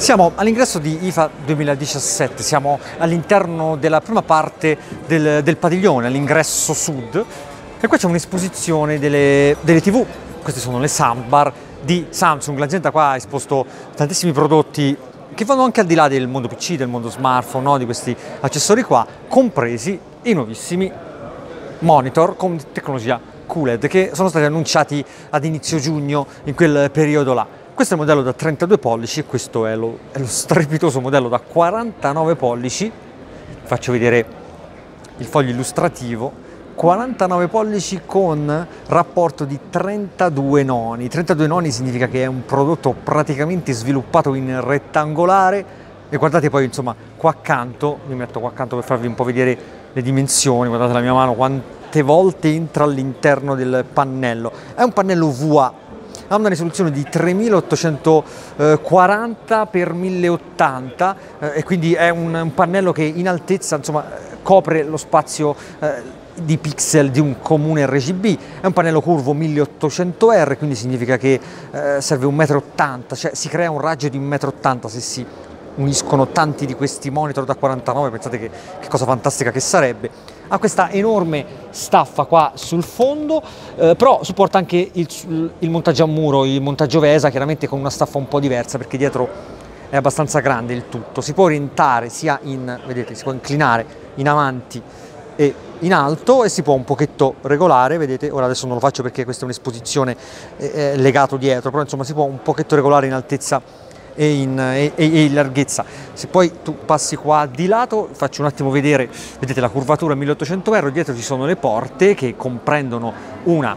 Siamo all'ingresso di IFA 2017, siamo all'interno della prima parte del padiglione, all'ingresso sud, e qua c'è un'esposizione delle TV. Queste sono le soundbar di Samsung. L'azienda qua ha esposto tantissimi prodotti che vanno anche al di là del mondo PC, del mondo smartphone, no? Di questi accessori qua, compresi i nuovissimi monitor con tecnologia QLED che sono stati annunciati ad inizio giugno, in quel periodo là. Questo è il modello da 32 pollici e questo è lo strepitoso modello da 49 pollici. Faccio vedere il foglio illustrativo. 49 pollici con rapporto di 32 noni. 32 noni significa che è un prodotto praticamente sviluppato in rettangolare, e guardate poi, insomma, qua accanto, mi metto qua accanto per farvi un po' vedere le dimensioni. Guardate la mia mano quante volte entra all'interno del pannello. È un pannello VA, ha una risoluzione di 3840 x 1080, e quindi è un pannello che in altezza, insomma, copre lo spazio di pixel di un comune RGB. È un pannello curvo 1800R, quindi significa che serve 1,80 m, cioè si crea un raggio di 1,80 m se si uniscono tanti di questi monitor da 49, pensate che cosa fantastica che sarebbe. Ha questa enorme staffa qua sul fondo, però supporta anche il montaggio a muro, il montaggio Vesa, chiaramente con una staffa un po' diversa perché dietro è abbastanza grande il tutto. Si può orientare sia vedete, si può inclinare in avanti e in alto, e si può un pochetto regolare, vedete, ora adesso non lo faccio perché questa è un'esposizione legato dietro, però insomma si può un pochetto regolare in altezza e in larghezza. Se poi tu passi qua di lato, faccio un attimo vedere, vedete la curvatura 1800R, dietro ci sono le porte che comprendono una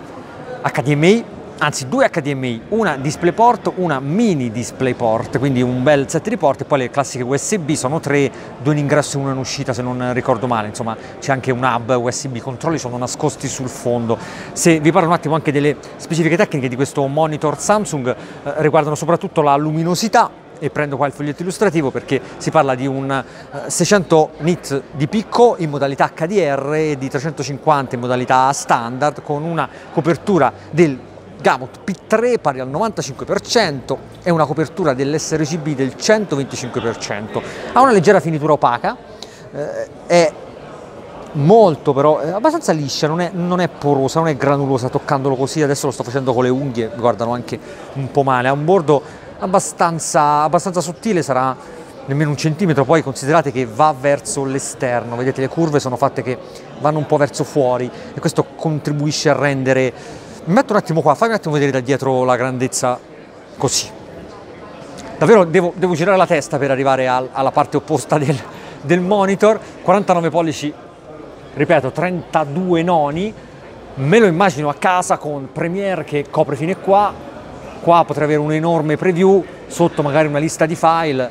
HDMI, anzi due HDMI, una DisplayPort, una Mini DisplayPort, quindi un bel set di porte, e poi le classiche USB, sono tre, due in ingresso e una in uscita se non ricordo male, insomma c'è anche un hub USB, i controlli sono nascosti sul fondo. Se vi parlo un attimo anche delle specifiche tecniche di questo monitor Samsung, riguardano soprattutto la luminosità, e prendo qua il foglietto illustrativo perché si parla di un 600 nit di picco in modalità HDR e di 350 in modalità standard, con una copertura del Gamut P3 pari al 95% e una copertura dell'sRGB del 125%. Ha una leggera finitura opaca, è molto, però è abbastanza liscia, non è porosa, non è granulosa. Toccandolo così, adesso lo sto facendo con le unghie, mi guardano anche un po' male. Ha un bordo abbastanza sottile, sarà nemmeno un centimetro. Poi considerate che va verso l'esterno, vedete le curve sono fatte che vanno un po' verso fuori, e questo contribuisce a rendere... Mi metto un attimo qua, fammi un attimo vedere da dietro la grandezza, così. Davvero devo girare la testa per arrivare alla parte opposta del monitor. 49 pollici, ripeto, 32 noni, me lo immagino a casa con Premiere che copre fino a qua, qua potrei avere un enorme preview, sotto magari una lista di file,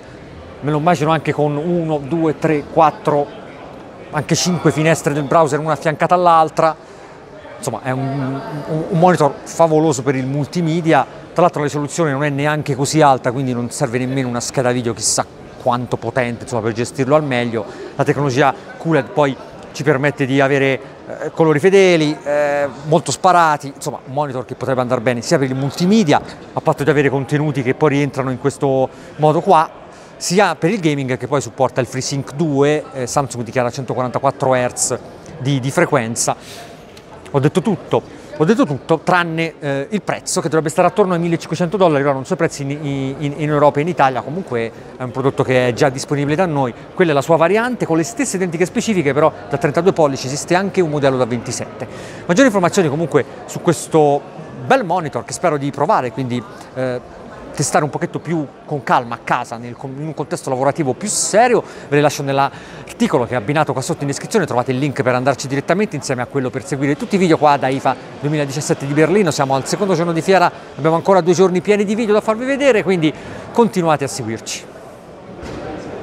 me lo immagino anche con 1, 2, 3, 4, anche 5 finestre del browser, una affiancata all'altra. Insomma è un monitor favoloso per il multimedia, tra l'altro la risoluzione non è neanche così alta, quindi non serve nemmeno una scheda video chissà quanto potente, insomma, per gestirlo al meglio. La tecnologia QLED poi ci permette di avere colori fedeli, molto sparati, insomma un monitor che potrebbe andare bene sia per il multimedia, a patto di avere contenuti che poi rientrano in questo modo qua, sia per il gaming, che poi supporta il FreeSync 2, Samsung dichiara 144 Hz di frequenza. Ho detto tutto tranne il prezzo, che dovrebbe stare attorno ai $1500, ora non so i prezzi in Europa e in Italia, comunque è un prodotto che è già disponibile da noi. Quella è la sua variante, con le stesse identiche specifiche, però da 32 pollici esiste anche un modello da 27. Maggiori informazioni comunque su questo bel monitor che spero di provare, quindi testare un pochetto più con calma a casa, in un contesto lavorativo più serio. Ve le lascio nell'articolo che è abbinato qua sotto in descrizione, trovate il link per andarci direttamente, insieme a quello per seguire tutti i video qua da IFA 2017 di Berlino. Siamo al secondo giorno di fiera, abbiamo ancora 2 giorni pieni di video da farvi vedere, quindi continuate a seguirci.